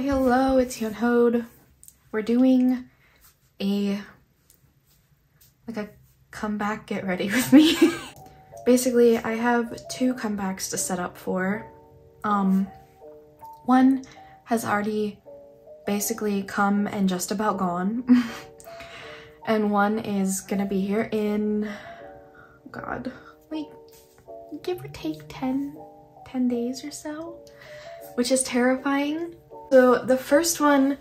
Okay, hello, it's Hyunho. We're doing a comeback get ready with me. Basically, I have two comebacks to set up for. One has already basically come and just about gone. And one is gonna be here in, God, like, give or take 10 days or so, which is terrifying. So the first one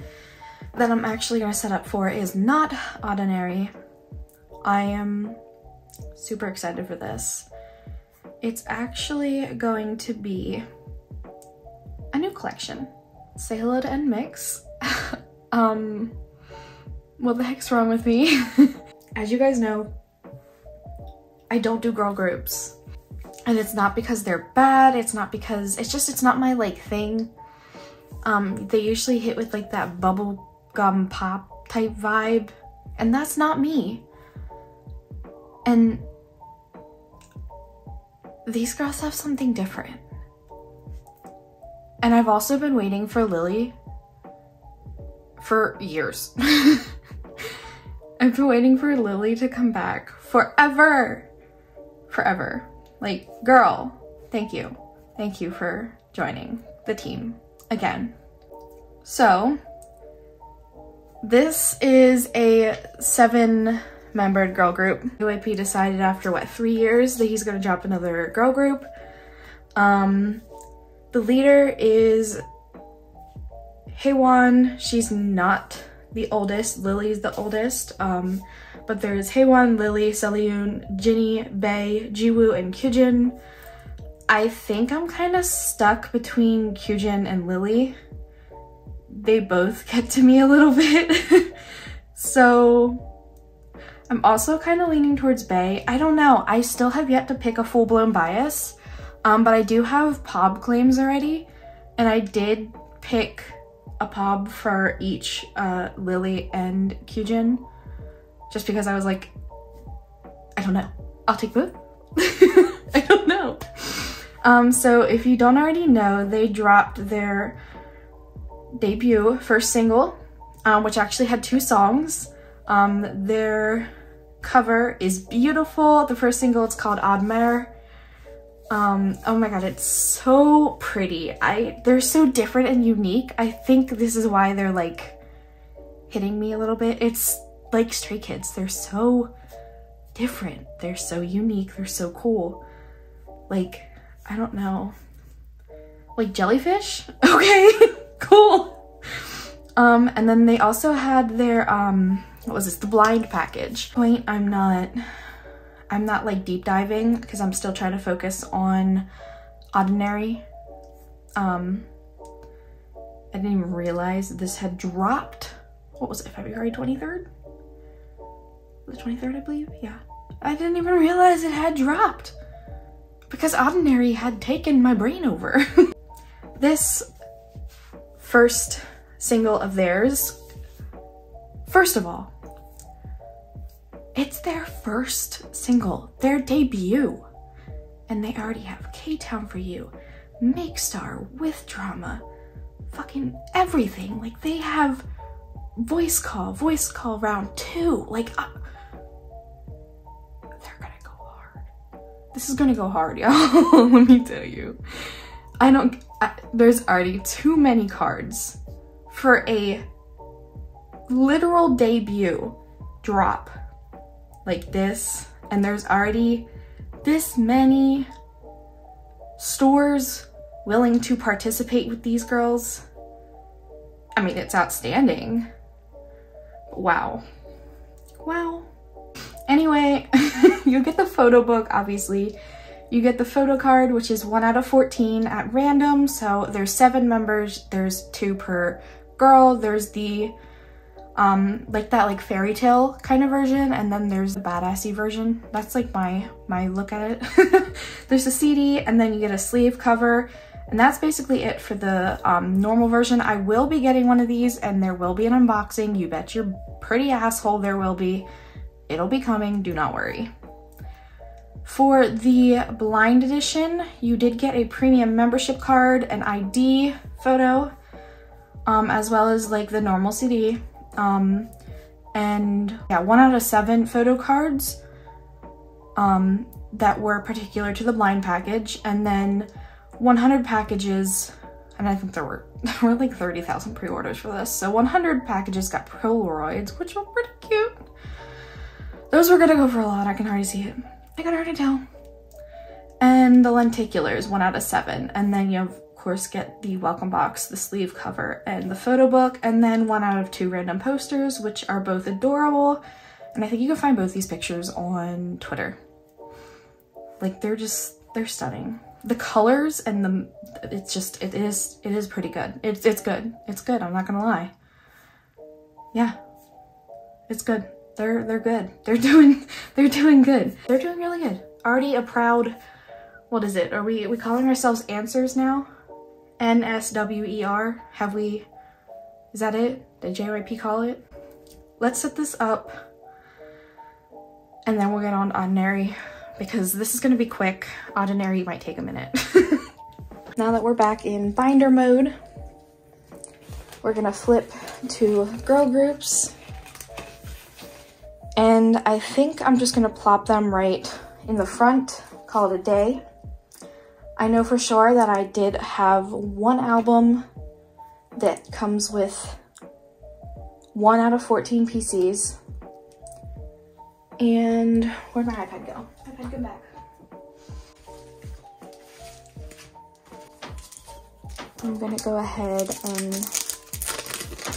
that I'm actually gonna set up for is not Oddinary. I am super excited for this. It's actually going to be a new collection. Say hello to NMIXX. What the heck's wrong with me? As you guys know, I don't do girl groups. And it's not because they're bad, it's not because, it's not my like thing. They usually hit with like that bubblegum pop type vibe, and that's not me. And these girls have something different. And I've also been waiting for Lily for years. I've been waiting for Lily to come back forever. Forever. Like, girl, thank you. Thank you for joining the team again. So, this is a 7-membered girl group. JYP decided after, what, 3 years that he's gonna drop another girl group. The leader is Haewon. She's not the oldest, Lily's the oldest, but there's Haewon, Lily, Sullyoon, Jinni, Bae, Jiwoo, and Kyujin. I think I'm kind of stuck between Kyujin and Lily. They both get to me a little bit. So I'm also kind of leaning towards Bae. I don't know, I still have yet to pick a full-blown bias, but I do have POB claims already, and I did pick a POB for each Lily and Kyujin, just because I was like, I don't know, I'll take both. I don't know. So if you don't already know, they dropped their debut first single, which actually had 2 songs. Their cover is beautiful. The first single, it's called AD MARE. Oh my god, it's so pretty. They're so different and unique. I think this is why they're like hitting me a little bit. It's like Stray Kids. They're so different. They're so unique. They're so cool. Like, I don't know. Like jellyfish? Okay, cool. And then they also had their, what was this? The blind package. Point, I'm not like deep diving because I'm still trying to focus on Oddinary. I didn't even realize this had dropped. What was it, February 23rd? The 23rd, I believe, yeah. I didn't even realize it had dropped because Oddinary had taken my brain over. This first single of theirs, first of all, it's their first single, their debut, and they already have K-Town for You, Make Star with Drama, fucking everything. Like, they have voice call round 2. Like, they're gonna go hard. This is gonna go hard, y'all. Let me tell you. There's already too many cards for a literal debut drop like this, and there's already this many stores willing to participate with these girls. I mean, it's outstanding. Wow. Wow. Anyway, you get the photo book, obviously. You get the photo card, which is 1 out of 14 at random. So there's 7 members, there's 2 per girl, there's the like that like fairy tale kind of version, and then there's the badassy version. That's like my look at it. There's a CD, and then you get a sleeve cover, and that's basically it for the normal version. I will be getting one of these, and there will be an unboxing. You bet your pretty asshole there will be. It'll be coming, do not worry. For the blind edition, you did get a premium membership card, an ID photo, as well as like the normal CD. And yeah, 1 out of 7 photo cards that were particular to the blind package, and then 100 packages, and I think there were like 30,000 pre-orders for this, so 100 packages got Polaroids, which were pretty cute. Those were gonna go for a lot, I can already see it. I can already tell. And the lenticulars, 1 out of 7, and then you of course get the welcome box, the sleeve cover, and the photo book, and then 1 out of 2 random posters, which are both adorable, and I think you can find both these pictures on Twitter. Like, they're stunning. The colors and it is pretty good. It's good, I'm not gonna lie. Yeah, it's good. They're good. They're doing good. They're doing really good. Already a proud, what is it? Are we calling ourselves Answers now? NSWER? Have we, is that it? Did JYP call it? Let's set this up and then we'll get on Oddinary, because this is gonna be quick. Oddinary might take a minute. Now that we're back in binder mode, we're gonna flip to girl groups. And I think I'm just gonna plop them right in the front, call it a day. I know for sure that I did have one album that comes with 1 out of 14 PCs. And where'd my iPad go? iPad, come back. I'm gonna go ahead and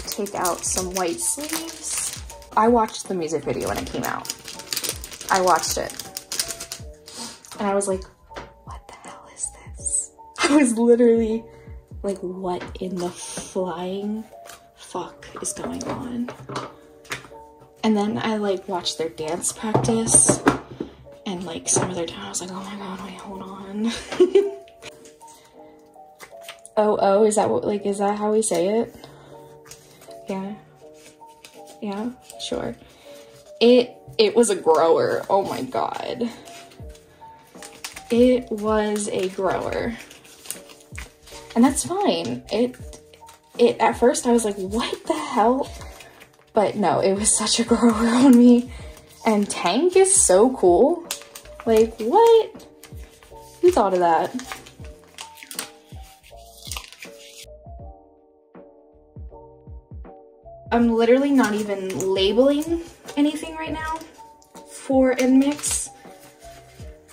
take out some white sleeves. I watched the music video when it came out. I watched it. And I was like, what the hell is this? I was literally like, what in the flying fuck is going on? And then I like watched their dance practice and like some of their dance. I was like, oh my god, wait, hold on. Oh, is that what, like, is that how we say it? Yeah. Yeah, sure. It was a grower. Oh my god. It was a grower. And that's fine. It at first I was like, what the hell? But no, it was such a grower on me. And Tank is so cool. Like, what? Who thought of that? I'm literally not even labeling anything right now for NMIXX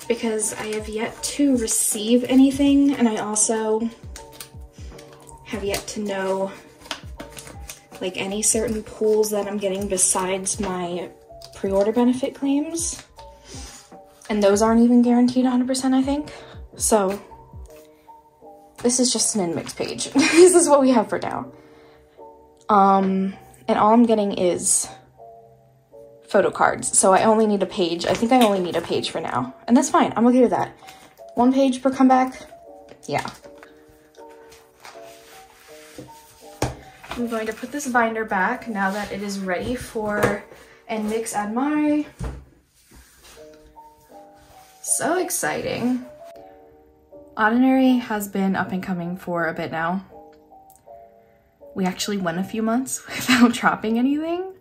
because I have yet to receive anything, and I also have yet to know like any certain pools that I'm getting besides my pre-order benefit claims, and those aren't even guaranteed 100%, I think. So this is just an NMIXX page. This is what we have for now. And all I'm getting is photo cards, so I only need a page. I think I only need a page for now, and that's fine. I'm okay with that. 1 page per comeback, yeah. I'm going to put this binder back now that it is ready for NMIXX I Am You. So exciting. Oddinary has been up and coming for a bit now. We actually went a few months without dropping anything.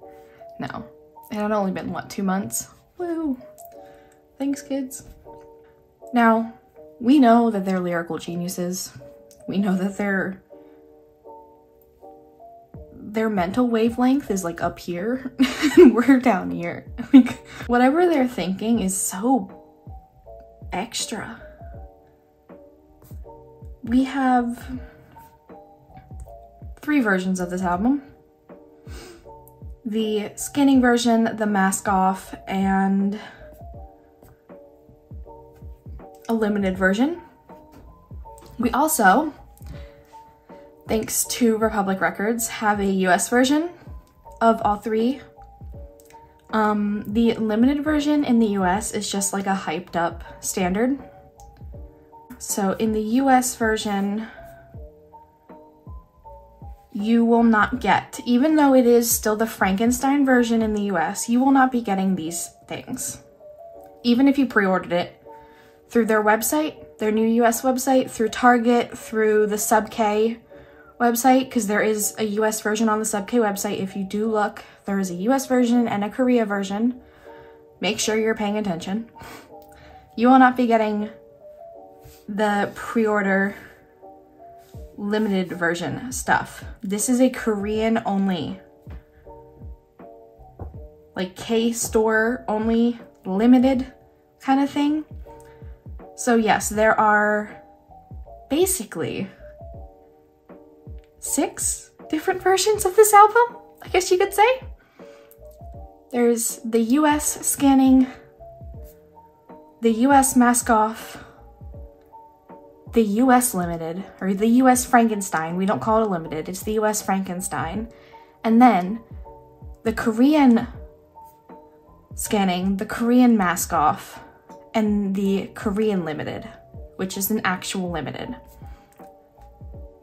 No, it had only been, what, 2 months? Woo! Thanks, kids. Now, we know that they're lyrical geniuses. We know that they're their mental wavelength is like up here and we're down here. Like, whatever they're thinking is so extra. We have 3 versions of this album. The skinning version, the mask off, and a limited version. We also, thanks to Republic Records, have a US version of all 3. The limited version in the US is just like a hyped up standard. So in the US version, you will not get, even though it is still the Frankenstein version in the US, you will not be getting these things. Even if you pre-ordered it through their website, their new US website, through Target, through the Sub K, website, because there is a US version on the Sub K website. If you do look, there is a US version and a Korea version. Make sure you're paying attention. You will not be getting the pre-order limited version stuff. This is a Korean only, like K-store only limited kind of thing. So yes, there are basically 6 different versions of this album, I guess you could say. There's the US scanning, the US mask off, the US limited, or the US Frankenstein. We don't call it a limited, it's the US Frankenstein. And then the Korean scanning, the Korean mask off, and the Korean limited, which is an actual limited.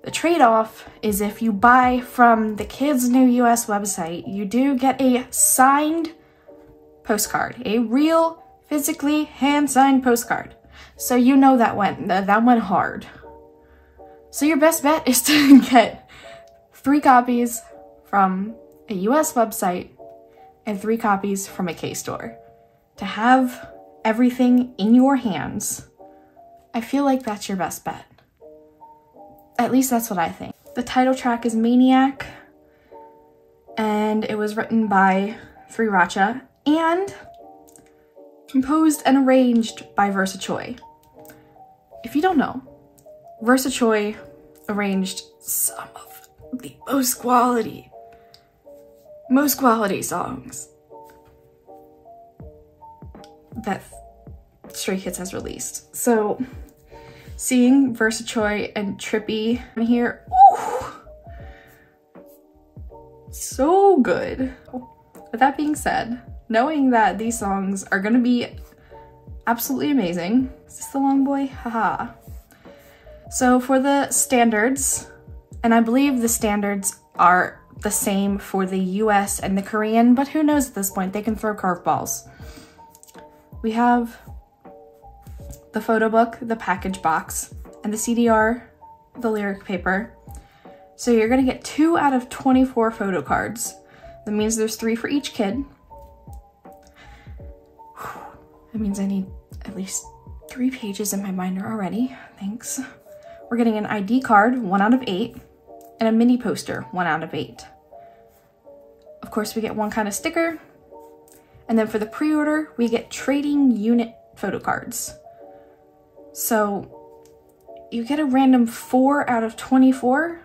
The trade-off is if you buy from the Kids New US website, you do get a signed postcard, a real physically hand-signed postcard. So you know that went hard. So your best bet is to get 3 copies from a US website and 3 copies from a K-store to have everything in your hands. I feel like that's your best bet. At least that's what I think. The title track is Maniac, and it was written by 3Racha and composed and arranged by Versa Choi. If you don't know, Versa Choi arranged some of the most quality songs that Stray Kids has released. So seeing Versa Choi and Trippy here, ooh, so good. With that being said, knowing that these songs are gonna be absolutely amazing. Is this the long boy? Haha. So for the standards, and I believe the standards are the same for the US and the Korean, but who knows at this point, they can throw curveballs. We have the photo book, the package box, and the CDR, the lyric paper. So you're gonna get 2 out of 24 photo cards. That means there's 3 for each kid. That means I need at least 3 pages in my binder already, thanks. We're getting an ID card, 1 out of 8, and a mini poster, 1 out of 8. Of course, we get 1 kind of sticker. And then for the pre-order, we get trading unit photo cards. So you get a random 4 out of 24.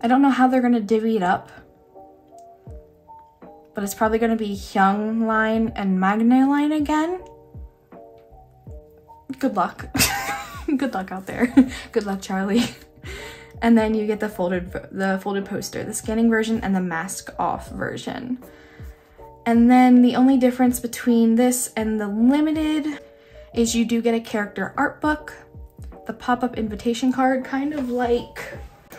I don't know how they're gonna divvy it up, but it's probably gonna be Hyung line and Magne line again. Good luck. Good luck out there. Good luck, Charlie. And then you get the folded poster, the scanning version and the mask off version. And then the only difference between this and the limited is you do get a character art book, the pop-up invitation card, kind of like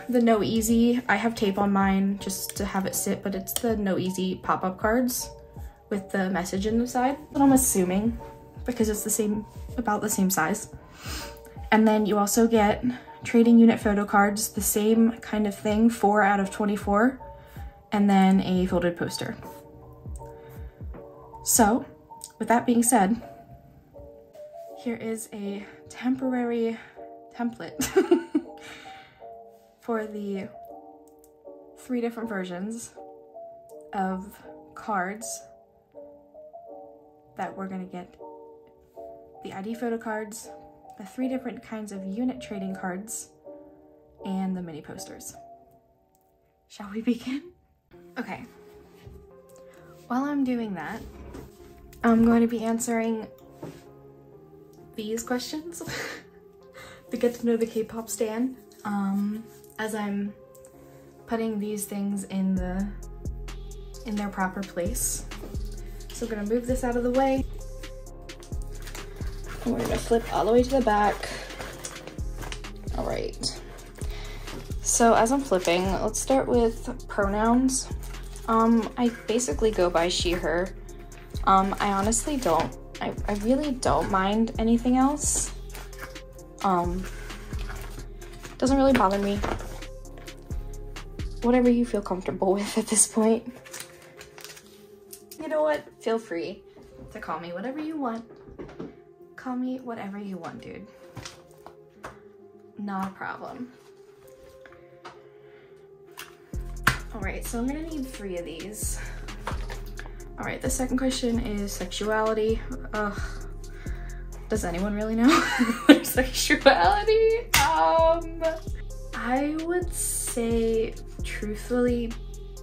the No Easy. I have tape on mine just to have it sit, but it's the No Easy pop-up cards with the message inside. But I'm assuming because it's the same, about the same size. And then you also get trading unit photo cards, the same kind of thing, 4 out of 24, and then a folded poster. So with that being said, here is a temporary template for the 3 different versions of cards that we're gonna get. The ID photo cards, the 3 different kinds of unit trading cards, and the mini posters. Shall we begin? Okay. While I'm doing that, I'm going to be answering these questions to get to know the K-pop stan as I'm putting these things in their proper place. So I'm gonna move this out of the way. We're gonna flip all the way to the back. All right. So as I'm flipping, let's start with pronouns. I basically go by she, her. I honestly don't. I really don't mind anything else. Doesn't really bother me. whatever you feel comfortable with at this point. You know what? Feel free to call me whatever you want. Call me whatever you want, dude. Not a problem. Alright, so I'm gonna need 3 of these. Alright, the second question is sexuality. Ugh. Does anyone really know sexuality? I would say truthfully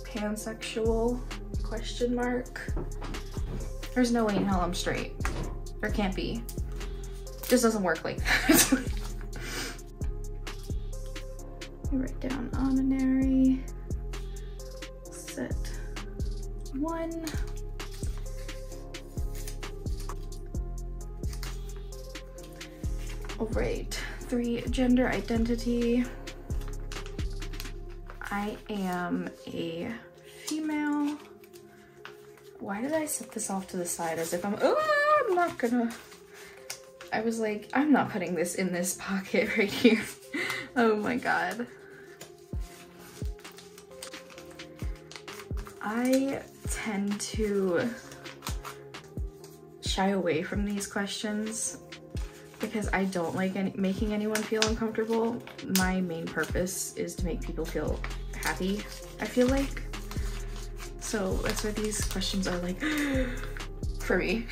pansexual ? There's no way in hell I'm straight. There can't be. It just doesn't work like that. You write down Oddinary set 1. All right, 3, gender identity. I am a female. Why did I set this off to the side as if I'm not gonna, I was like, I'm not putting this in this pocket right here. Oh my God. I tend to shy away from these questions because I don't like making anyone feel uncomfortable. My main purpose is to make people feel happy, I feel like. So that's why these questions are like, for me.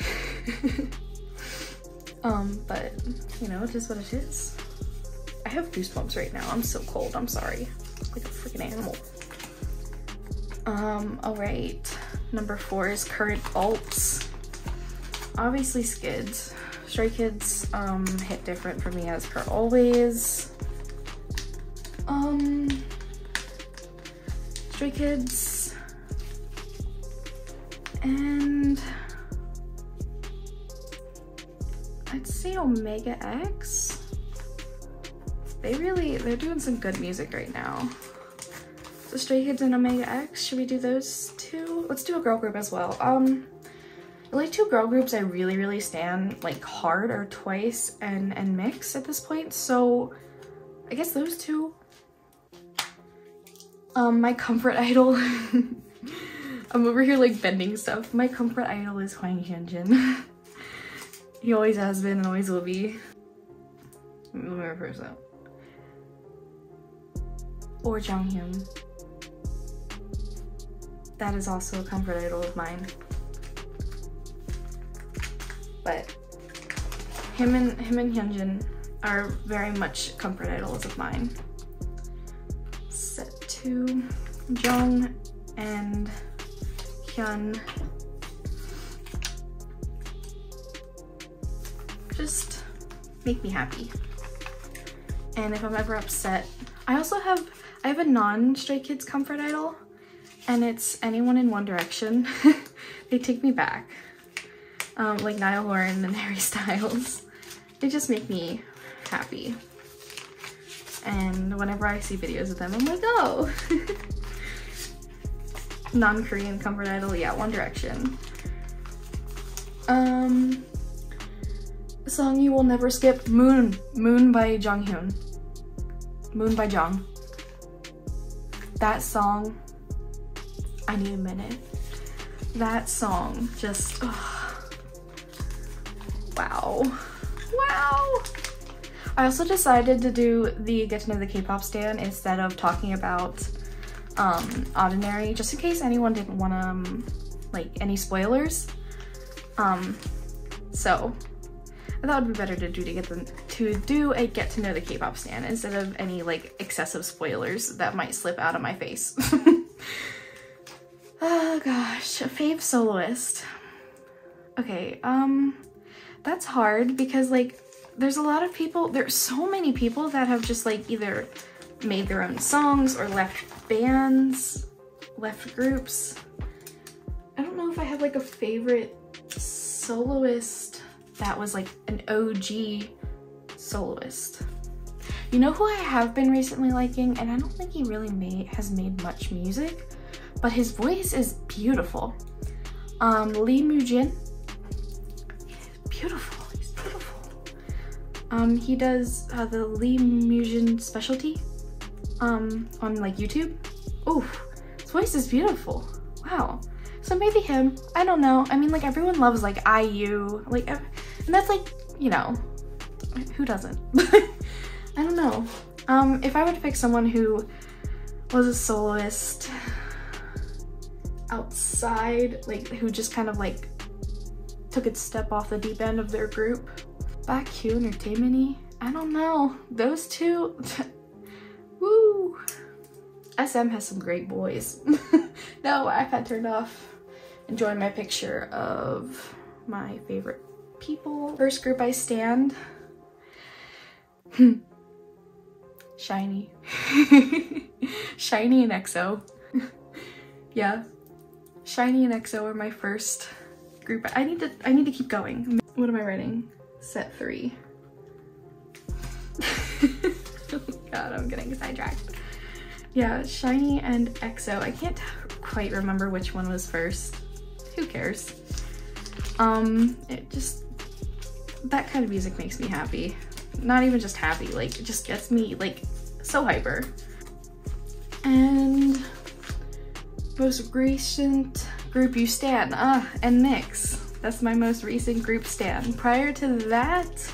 But you know, it is what it is. I have goosebumps right now. I'm so cold, I'm sorry. Like a freaking animal. All right. Number 4 is current alts. Obviously Skids. Stray Kids hit different for me as per always. Stray Kids and I'd say Omega X. They're doing some good music right now. So Stray Kids and Omega X, should we do those 2? Let's do a girl group as well. The only 2 girl groups I really stand like hard are Twice and NMIXX at this point, so I guess those 2. My comfort idol. I'm over here like bending stuff. My comfort idol is Hwang Hyunjin. He always has been and always will be. Let me reverse that. Or Jonghyun. That is also a comfort idol of mine. But him and Hyunjin are very much comfort idols of mine. Set 2, Jong and Hyun. Just make me happy. And if I'm ever upset, I also have, a non-Stray Kids comfort idol, and it's anyone in One Direction. They take me back. Like Niall Horan and Harry Styles. They just make me happy. And whenever I see videos of them, I'm like, oh! Non-Korean comfort idol, yeah, One Direction. The song you will never skip, Moon. Moon by Jonghyun. Moon by Jong. That song, I need a minute. That song just, oh. Wow. I also decided to do the Get to Know the K-pop Stan instead of talking about Oddinary, just in case anyone didn't want like any spoilers. So I thought it would be better to do a Get to Know the K-pop Stan instead of any like excessive spoilers that might slip out of my face. Oh gosh, a fave soloist. Okay, that's hard because like there's a lot of people, there's so many people that have just like either made their own songs or left bands, left groups. I don't know if I have like a favorite soloist that was like an OG soloist. You know who I have been recently liking, and I don't think he really has made much music, but his voice is beautiful. Lee Mujin. Beautiful, he's beautiful. He does the Lee Mujin specialty on like YouTube. oof, his voice is beautiful. Wow. So maybe him, I don't know. I mean, like, everyone loves like IU, like, and that's like, you know, who doesn't? I don't know. If I were to pick someone who was a soloist outside, like, who just kind of like took its step off the deep end of their group, Bakyu Entertainment-y, I don't know. Those two, woo. SM has some great boys. No, iPad turned off. Enjoying my picture of my favorite people. First group I stand. SHINee. SHINee and EXO. Yeah. SHINee and EXO are my first group. I need to keep going. What am I writing? Set 3. Oh god, I'm getting sidetracked. Yeah, SHINee and EXO. I can't quite remember which one was first. Who cares? It just, that kind of music makes me happy. Not even just happy, like, it just gets me, like, so hyper. And most recent group you stan, NMIXX. That's my most recent group stan. Prior to that,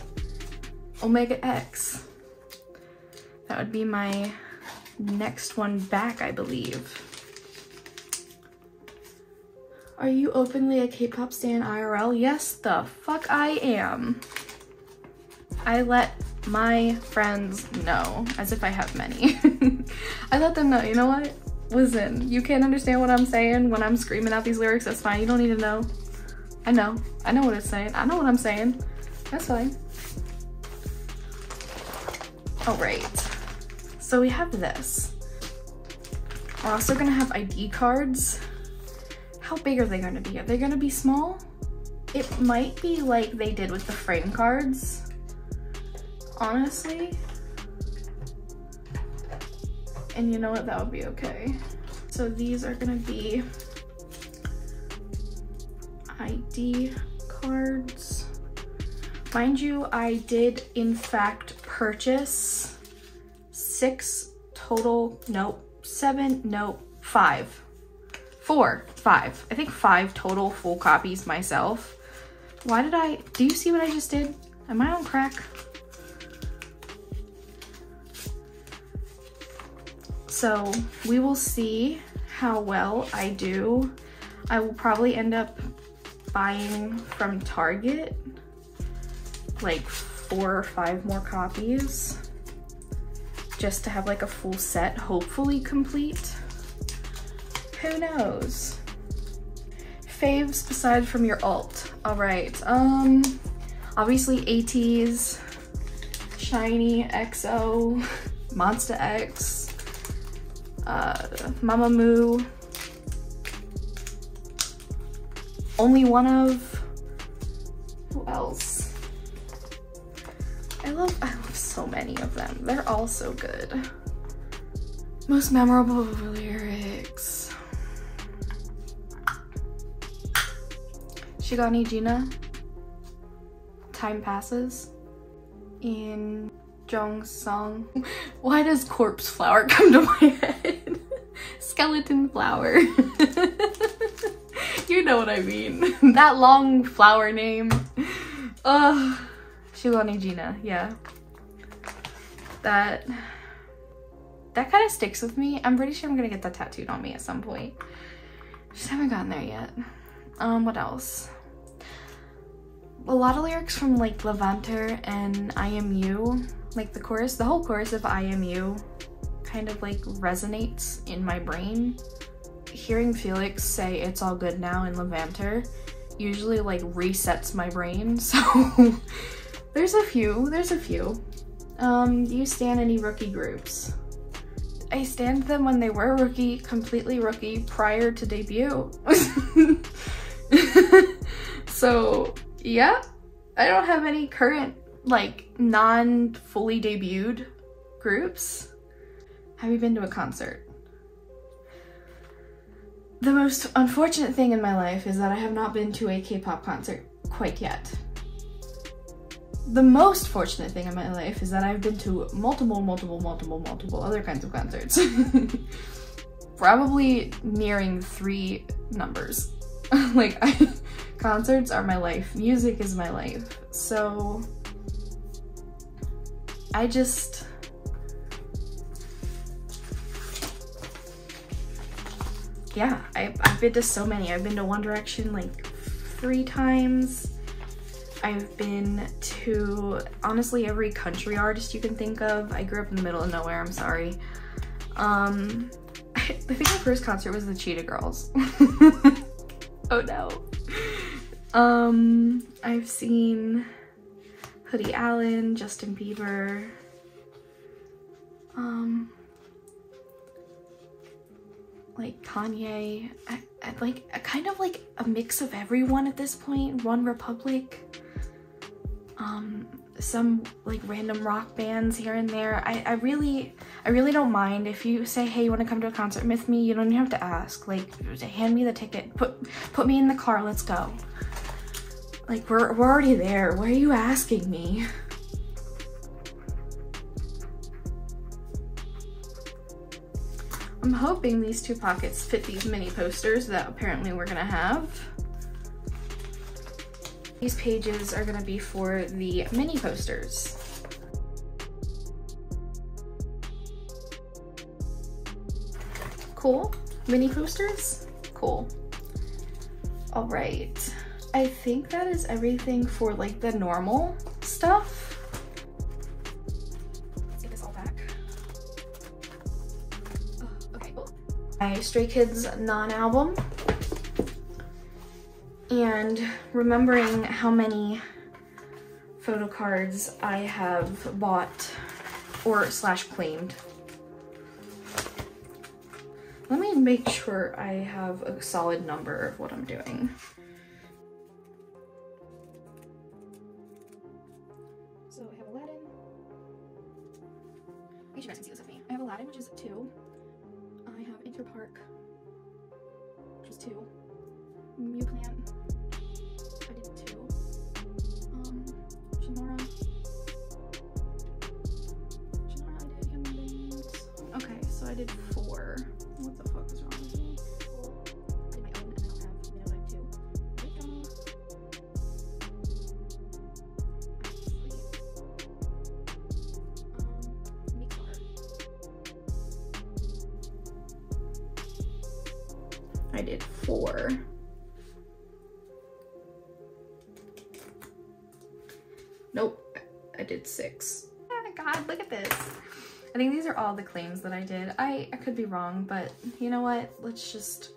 Omega X. That would be my next one back, I believe. Are you openly a K-pop stan IRL? Yes, the fuck I am. I let my friends know, as if I have many. I let them know, you know what? Listen, you can't understand what I'm saying when I'm screaming out these lyrics, that's fine, you don't need to know. I know what it's saying, I know what I'm saying, that's fine. All right. So we have this. We're also gonna have ID cards. How big are they gonna be? Are they gonna be small? It might be like they did with the frame cards, honestly. And you know what, that would be okay. So these are gonna be ID cards. Mind you, I did in fact purchase 6 total, nope, 7, nope, 5. I think 5 total full copies myself. Why did I, do you see what I just did? Am I on crack? So we will see how well I do. I will probably end up buying from Target like 4 or 5 more copies, just to have like a full set, hopefully complete. Who knows? Faves aside from your alt. All right, obviously ATEEZ, SHINee, EXO, Monsta X, MAMAMOO, Only One Of, who else? I love so many of them. They're all so good. Most memorable lyrics. Shigani Jina. Time Passes. In Jong Song. Why does corpse flower come to my head? Skeleton flower. You know what I mean. That long flower name. Ugh. Shigani Jina, yeah. That kind of sticks with me. I'm pretty sure I'm gonna get that tattooed on me at some point. Just haven't gotten there yet. What else? A lot of lyrics from like Levanter and I Am You, like the chorus, the whole chorus of I Am You kind of like resonates in my brain. Hearing Felix say it's all good now in Levanter usually like resets my brain, so There's a few. Do you stan any rookie groups? I stanned them when they were rookie, completely rookie, prior to debut. So, yeah, I don't have any current, like, non-fully debuted groups. Have you been to a concert? The most unfortunate thing in my life is that I have not been to a K-pop concert quite yet. The most fortunate thing in my life is that I've been to multiple other kinds of concerts. probably nearing 3 numbers. Like, concerts are my life. Music is my life. So I just... yeah, I've been to so many. I've been to One Direction like 3 times. I've been to honestly every country artist you can think of. I grew up in the middle of nowhere, I'm sorry. I think my first concert was the Cheetah Girls. Oh no. I've seen Woody Allen, Justin Bieber. Like Kanye, I'd like a kind of like a mix of everyone at this point. One Republic, some like random rock bands here and there. I really don't mind if you say, hey, you want to come to a concert with me? You don't even have to ask. Like, hand me the ticket, put me in the car, let's go. Like, we're already there. Why are you asking me? I'm hoping these 2 pockets fit these mini posters that apparently we're gonna have. These pages are gonna be for the mini posters. Cool. Mini posters? Cool. All right. I think that is everything for like the normal stuff. My Stray Kids non-album, and remembering how many photo cards I have bought or slash claimed. Let me make sure I have a solid number of what I'm doing. So I have Aladdin. You guys can see this with me. I have Aladdin, which is 2. I have Interpark, which is 2. Mew Plant, I did 2. Shannara, I did Humans. Okay, so I did 4. What the fuck is wrong with me? I did my own, and I have 2. I did 4. Nope, I did 6. Oh my god, look at this. I think these are all the claims that I did. I could be wrong, but you know what? Let's just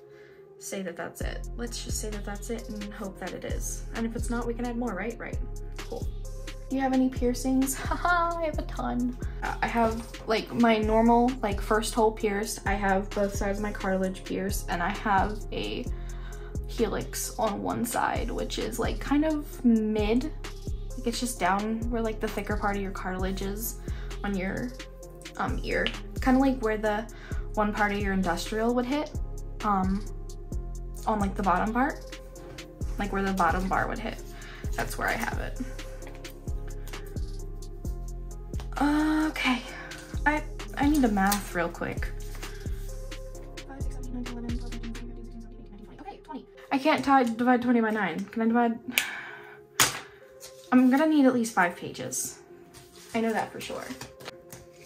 say that that's it. Let's just say that that's it and hope that it is. And if it's not, we can add more, right? Right. Cool. Do you have any piercings? Haha, I have a ton. I have like my normal like first hole pierced. I have both sides of my cartilage pierced, and I have a helix on one side, which is like kind of mid. Like it's just down where like the thicker part of your cartilage is on your ear. It's kind of like where the one part of your industrial would hit on like the bottom part, like where the bottom bar would hit. That's where I have it. Okay, I need to math real quick. 5, 6, 7, 8, 9, 10, 11, 12, 13, 14, 15, 16, 17, 18, 19, 20. Okay, 20. I can't divide 20 by 9. Can I divide? I'm gonna need at least 5 pages. I know that for sure.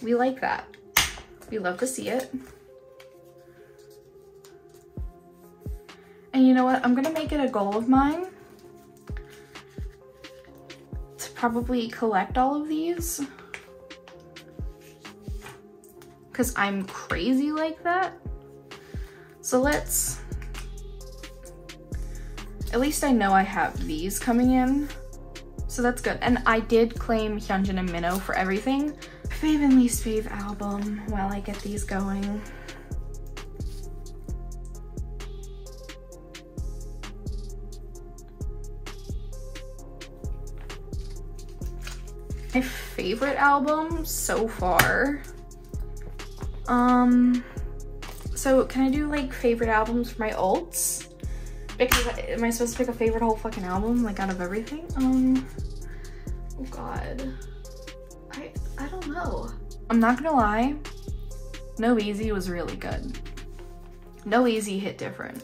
We like that. We love to see it. And you know what? I'm gonna make it a goal of mine to probably collect all of these. Because I'm crazy like that. So let's, at least I know I have these coming in, so that's good. And I did claim Hyunjin and Minho for everything. Fave and least fave album while I get these going. My favorite album so far. So can I do like favorite albums for my alts? Because am I supposed to pick a favorite whole fucking album like out of everything? Oh god, I don't know. I'm not gonna lie, No Easy was really good. No Easy hit different.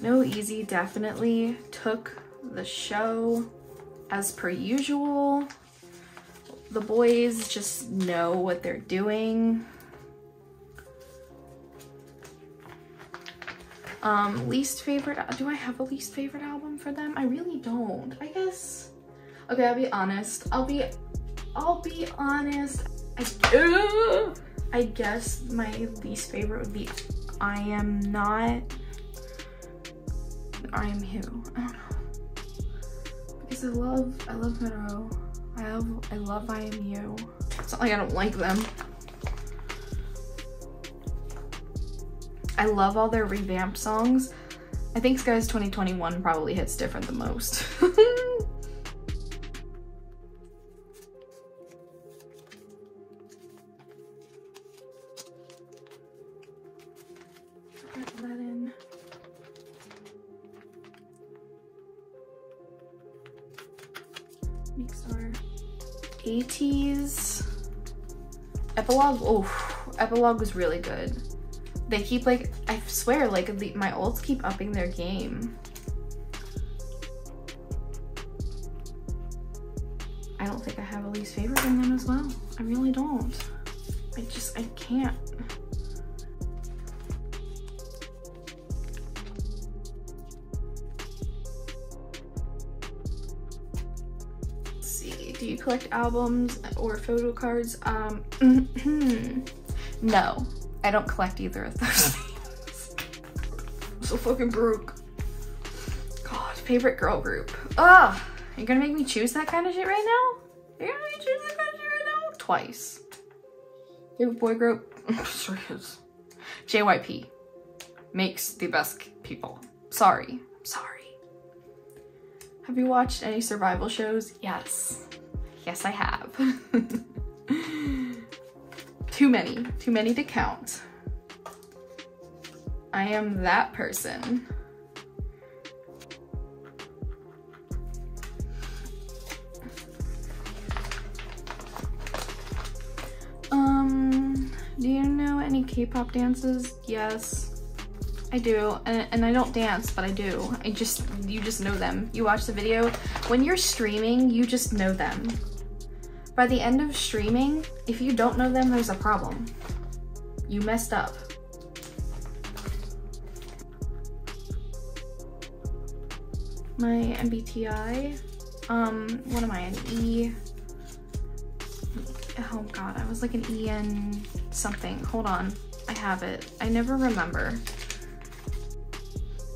No Easy definitely took the show as per usual. The boys just know what they're doing. Least favorite, do I have a least favorite album for them? I really don't. I guess, okay, I'll be honest. I'll be honest. I guess my least favorite would be I Am Who. I don't know. Because I love Monroe. I love I Am You. It's not like I don't like them. I love all their revamped songs. I think Sky's 2021 probably hits different the most. ATEEZ. Epilogue, oh, Epilogue was really good. They keep, like, I swear, like, my ults keep upping their game. I don't think I have a least favorite in them as well. I really don't. I can't. Do you collect albums or photo cards? No, I don't collect either of those things. I'm so fucking broke. God, favorite girl group. Ugh, you're gonna make me choose that kind of shit right now? You're gonna make me choose that kind of shit right now? Twice. Favorite boy group? Stray Kids. JYP makes the best people. Sorry, sorry. Have you watched any survival shows? Yes. Yes, I have. Too many to count. I am that person. Do you know any K-pop dances? Yes, I do. And I don't dance, but I do. You just know them. You watch the video. When you're streaming, you just know them. By the end of streaming, if you don't know them, there's a problem. You messed up. My MBTI, what am I, an E? Oh God, I was like an EN something. Hold on, I have it. I never remember.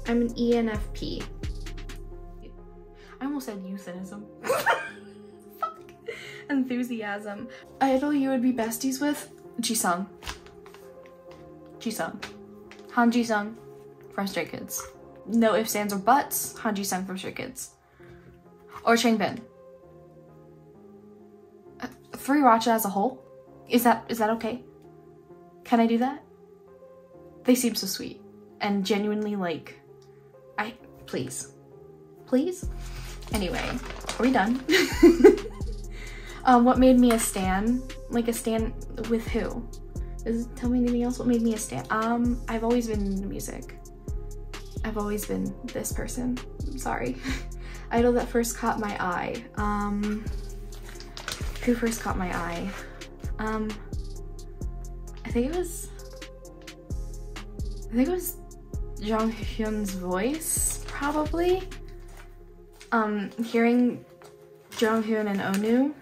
I'm an ENFP. I almost said euthanism. Fuck. Enthusiasm. Idol you would be besties with? Jisung. Jisung. Han Jisung from Stray Kids. No ifs, ands, or buts. Han Jisung from Stray Kids. Or Changbin. 3Racha as a whole? Is that okay? Can I do that? They seem so sweet and genuinely like... Please? Anyway, are we done? What made me a stan? Like a stan with who? Tell me anything else, what made me a stan? I've always been into music. I've always been this person. I'm sorry. Idol that first caught my eye. Who first caught my eye? I think it was Jonghyun's voice, probably. Hearing Jonghyun and Onu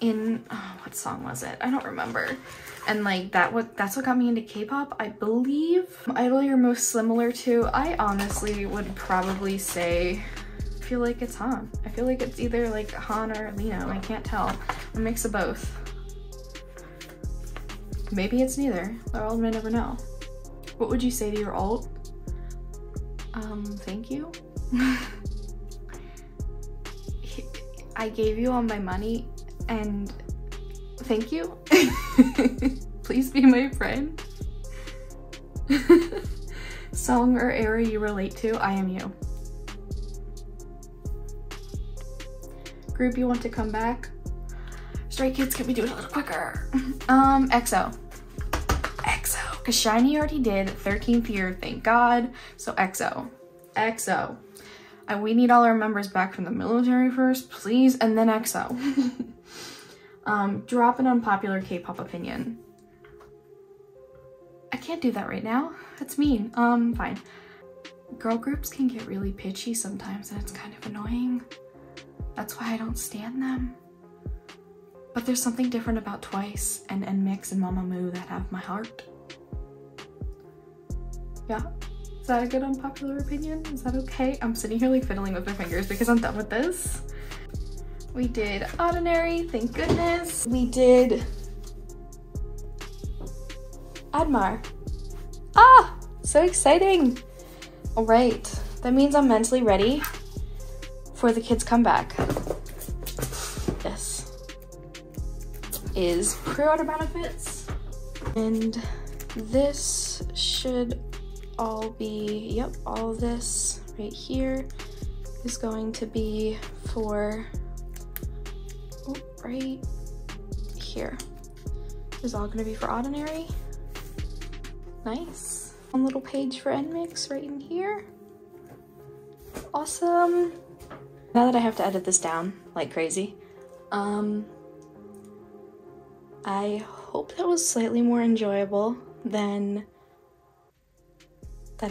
in, oh, what song was it? I don't remember. And like that's what got me into K-pop, I believe. Idol you're most similar to? I honestly would probably say, I feel like it's Han. I feel like it's either like Han or Lino, I can't tell. A mix of both. Maybe it's neither. I'll never know. What would you say to your alt? Thank you. I gave you all my money and thank you. Please be my friend. Song or era you relate to? I Am You. group you want to come back. Stray Kids, can we do it a little quicker? EXO, because SHINee already did 13th year, thank God. So EXO. And we need all our members back from the military first, please, and then EXO. Drop an unpopular K-pop opinion. I can't do that right now. That's mean. Fine. Girl groups can get really pitchy sometimes, and it's kind of annoying. That's why I don't stand them. But there's something different about Twice and NMIXX and MAMAMOO that have my heart. Yeah. Is that a good unpopular opinion? Is that okay? I'm sitting here like fiddling with my fingers because I'm done with this. We did Oddinary, thank goodness. We did AD MARE. Ah, so exciting. All right, that means I'm mentally ready for the kids' comeback. This is pre-order benefits. And this should all be, yep, all of this right here is going to be for, oh, right here is all going to be for Oddinary. Nice. One little page for NMIXX right in here. Awesome. Now that I have to edit this down like crazy, I hope that was slightly more enjoyable than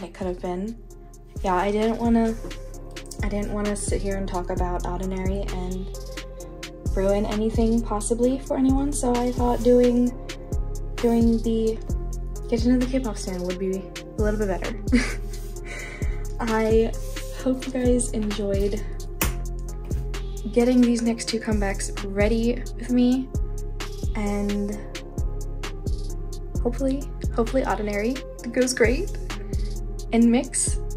it could have been. Yeah, I didn't want to sit here and talk about Oddinary and ruin anything possibly for anyone, so I thought doing the Get to Know the K-pop Stan would be a little bit better. I hope you guys enjoyed getting these next two comebacks ready with me, and hopefully Oddinary goes great. NMIXX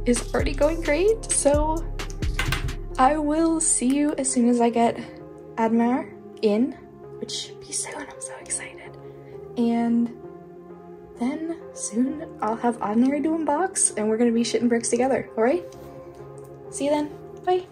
is already going great, so I will see you as soon as I get AD MARE in, which should be soon. I'm so excited. And then soon I'll have Oddinary to unbox, and we're gonna be shitting bricks together. All right, see you then. Bye.